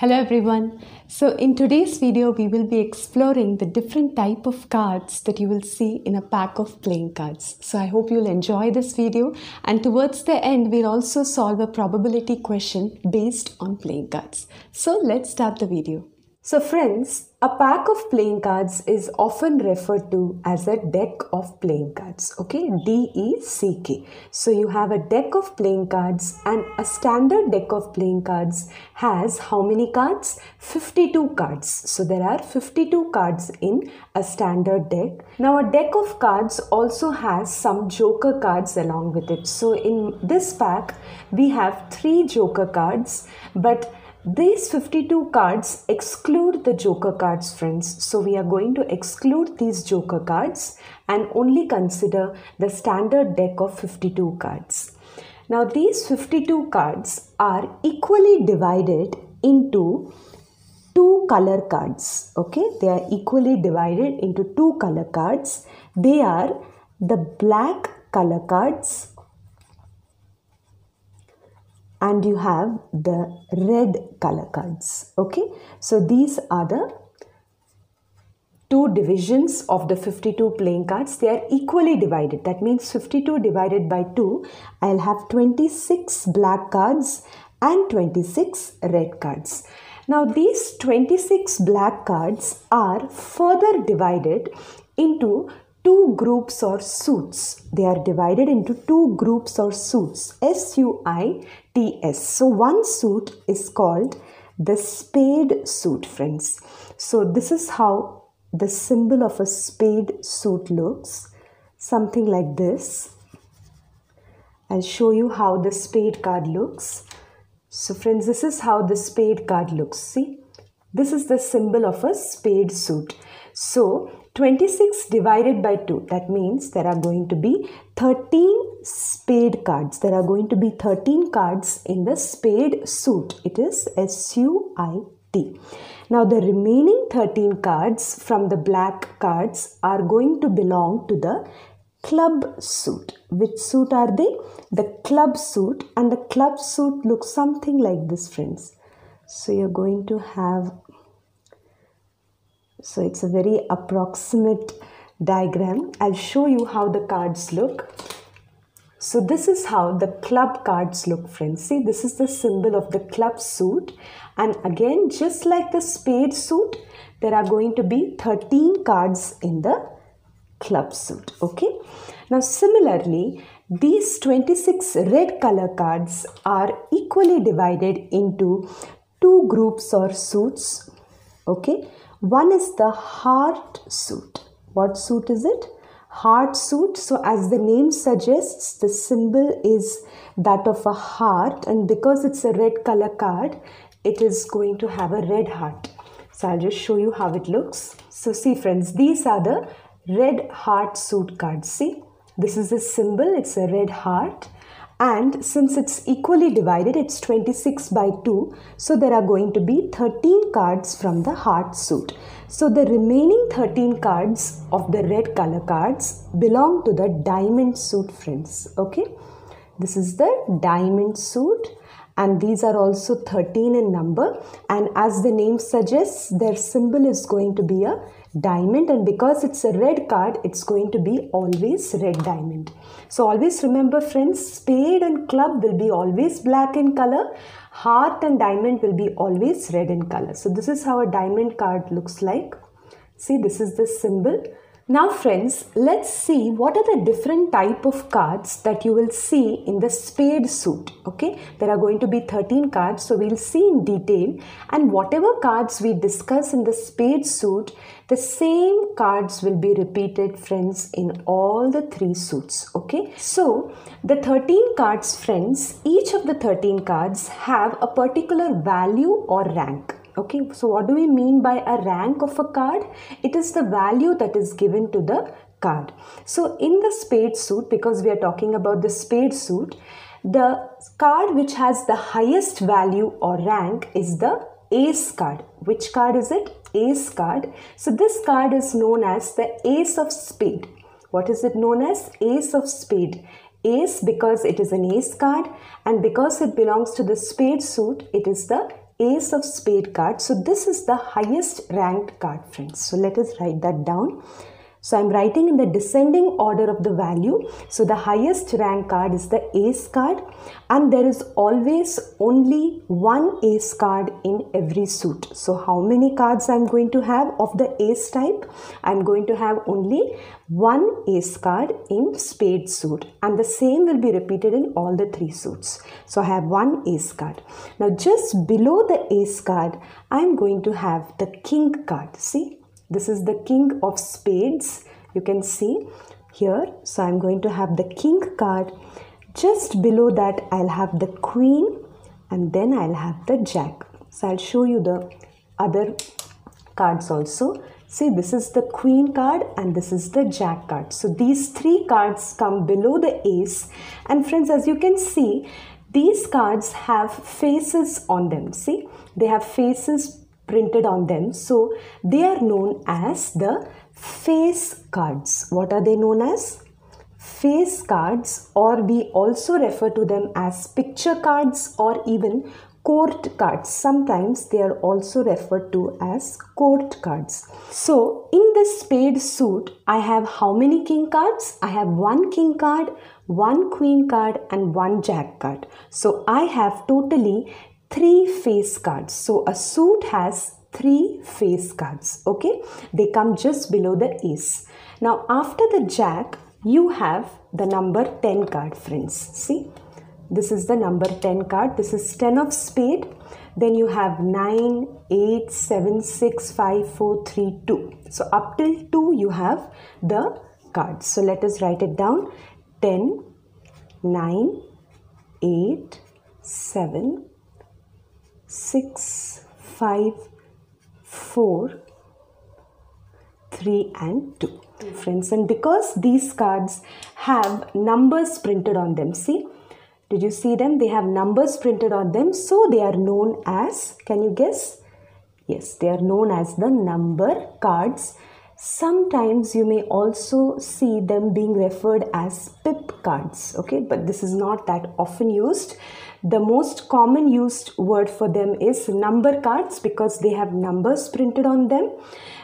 Hello everyone. So in today's video, we will be exploring the different type of cards that you will see in a pack of playing cards. So I hope you'll enjoy this video, and towards the end, we'll also solve a probability question based on playing cards. So let's start the video. So friends, a pack of playing cards is often referred to as a deck of playing cards, okay, DECK. So you have a deck of playing cards, and a standard deck of playing cards has how many cards? 52 cards. So there are 52 cards in a standard deck. Now a deck of cards also has some joker cards along with it. So in this pack, we have 3 joker cards, but these 52 cards exclude the joker cards, friends. So we are going to exclude these joker cards and only consider the standard deck of 52 cards. Now these 52 cards are equally divided into 2 color cards. Okay, they are equally divided into 2 color cards. They are the black color cards, and you have the red color cards, okay? So these are the 2 divisions of the 52 playing cards. They are equally divided. That means 52 divided by 2, I'll have 26 black cards and 26 red cards. Now these 26 black cards are further divided into 2 groups or suits. They are divided into 2 groups or suits, SUITS. So one suit is called the spade suit, friends. So this is how the symbol of a spade suit looks, something like this. I'll show you how the spade card looks. So friends, this is how the spade card looks. See, this is the symbol of a spade suit. So 26 divided by 2, that means there are going to be 13 spade cards. There are going to be 13 cards in the spade suit. It is SUIT. Now the remaining 13 cards from the black cards are going to belong to the club suit. Which suit are they? The club suit, and the club suit looks something like this, friends. So you're going to have... So it's a very approximate diagram. I'll show you how the cards look. So this is how the club cards look, friends. See, this is the symbol of the club suit. And again, just like the spade suit, there are going to be 13 cards in the club suit. Okay. Now similarly, these 26 red color cards are equally divided into 2 groups or suits. Okay. One is the heart suit. What suit is it? Heart suit. So as the name suggests, the symbol is that of a heart, and because it's a red color card, it is going to have a red heart. So I'll just show you how it looks. So see friends, these are the red heart suit cards. See, this is the symbol. It's a red heart. And since it's equally divided, it's 26 by 2. So there are going to be 13 cards from the heart suit. So the remaining 13 cards of the red color cards belong to the diamond suit, friends. Okay, this is the diamond suit. And these are also 13 in number. And as the name suggests, their symbol is going to be a diamond, and because it's a red card, it's going to be always red diamond. So always remember, friends, spade and club will be always black in color. Heart and diamond will be always red in color. So this is how a diamond card looks like. See, this is the symbol. Now friends, let's see what are the different type of cards that you will see in the spade suit. Okay, there are going to be 13 cards, so we'll see in detail, and whatever cards we discuss in the spade suit, the same cards will be repeated, friends, in all the 3 suits. Okay, so the 13 cards, friends, each of the 13 cards have a particular value or rank. Okay, so what do we mean by a rank of a card? It is the value that is given to the card. So in the spade suit, because we are talking about the spade suit, the card which has the highest value or rank is the ace card. Which card is it? Ace card. So this card is known as the ace of spade. What is it known as? Ace of spade. Ace because it is an ace card, and because it belongs to the spade suit, it is the Ace of Spade card. So this is the highest ranked card, friends. So let us write that down. So I'm writing in the descending order of the value. So the highest rank card is the ace card, and there is always only one ace card in every suit. So how many cards I'm going to have of the ace type? I'm going to have only one ace card in spade suit, and the same will be repeated in all the three suits. So I have one ace card. Now just below the ace card, I'm going to have the king card. See? This is the king of spades, you can see here. So I'm going to have the king card. Just below that I'll have the queen, and then I'll have the jack. So I'll show you the other cards also. See, this is the queen card and this is the jack card. So these three cards come below the ace, and friends, as you can see, these cards have faces on them. See, they have faces printed on them, so they are known as the face cards. What are they known as? Face cards, or we also refer to them as picture cards or even court cards. Sometimes they are also referred to as court cards. So in the spade suit, I have how many king cards? I have one king card, one queen card, and one jack card. So I have totally three face cards. So a suit has three face cards. Okay, they come just below the ace. Now after the jack, you have the number 10 card, friends. See, this is the number 10 card. This is 10 of spade. Then you have 9, 8, 7, 6, 5, 4, 3, 2. So up till 2 you have the cards. So let us write it down. 10, 9, 8, 7, 6, 5, 4, 3 and 2. Friends, and because these cards have numbers printed on them, see, did you see them? They have numbers printed on them, so they are known as, can you guess? Yes, they are known as the number cards. Sometimes you may also see them being referred as pip cards, okay, but this is not that often used. The most common used word for them is number cards, because they have numbers printed on them.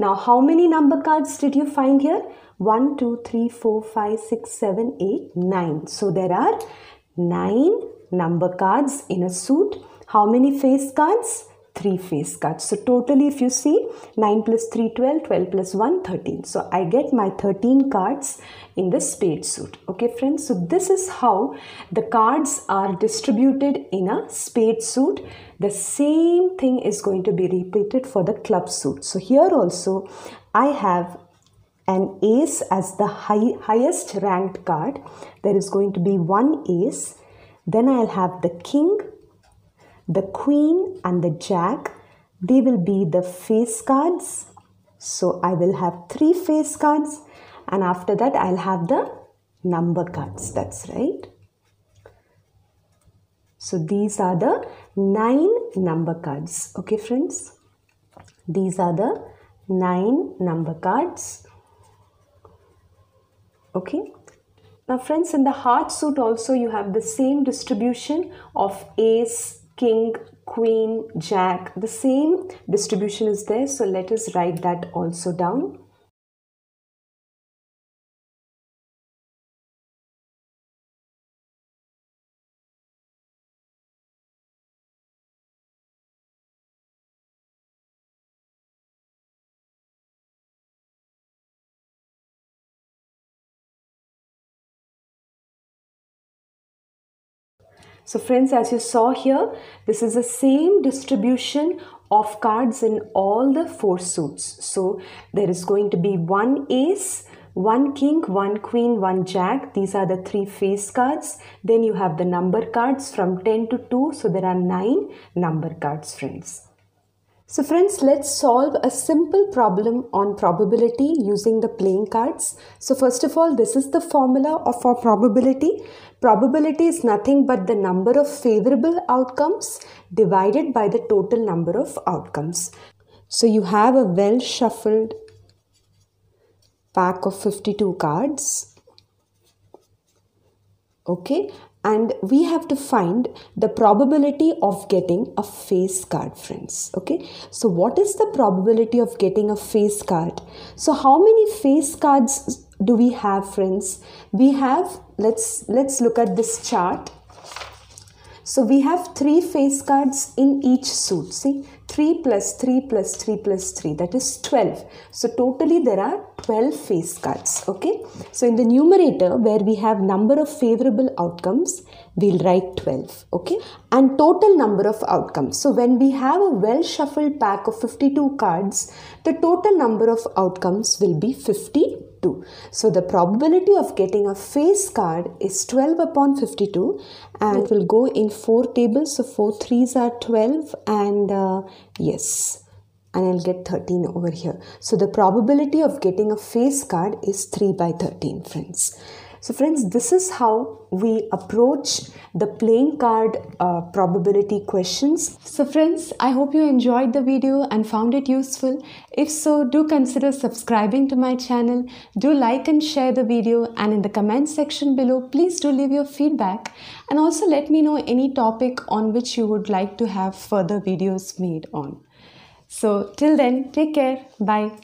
Now how many number cards did you find here? 1, 2, 3, 4, 5, 6, 7, 8, 9. So there are 9 number cards in a suit. How many face cards? 3 face cards. So totally if you see, 9 plus 3, 12, 12 plus 1, 13. So I get my 13 cards in the spade suit. Okay friends, so this is how the cards are distributed in a spade suit. The same thing is going to be repeated for the club suit. So here also I have an ace as the highest ranked card. There is going to be one ace. Then I'll have the king, the queen and the jack. They will be the face cards. So I will have 3 face cards, and after that I'll have the number cards. That's right. So these are the 9 number cards. Okay friends, these are the 9 number cards. Okay. Now friends, in the heart suit also you have the same distribution of ace, king, queen, jack. The same distribution is there. So let us write that also down. So friends, as you saw here, this is the same distribution of cards in all the 4 suits. So there is going to be one ace, one king, one queen, one jack. These are the 3 face cards. Then you have the number cards from 10 to 2. So there are 9 number cards, friends. So friends, let's solve a simple problem on probability using the playing cards. So first of all, this is the formula for probability. Probability is nothing but the number of favorable outcomes divided by the total number of outcomes. So you have a well shuffled pack of 52 cards. Okay, and we have to find the probability of getting a face card, friends. Okay, so what is the probability of getting a face card? So how many face cards do we have, friends? We have, let's look at this chart. So we have 3 face cards in each suit. See, 3 plus 3 plus 3 plus 3, that is 12. So totally there are 12 face cards. Okay. So in the numerator, where we have number of favorable outcomes, we'll write 12. Okay. And total number of outcomes. So when we have a well shuffled pack of 52 cards, the total number of outcomes will be 52. So the probability of getting a face card is 12 upon 52, and it will go in 4 tables. So 4 threes are 12, and yes, and I'll get 13 over here. So the probability of getting a face card is 3 by 13, friends. So friends, this is how we approach the playing card probability questions. So friends, I hope you enjoyed the video and found it useful. If so, do consider subscribing to my channel. Do like and share the video, and in the comment section below, please do leave your feedback, and also let me know any topic on which you would like to have further videos made on. So till then, take care. Bye.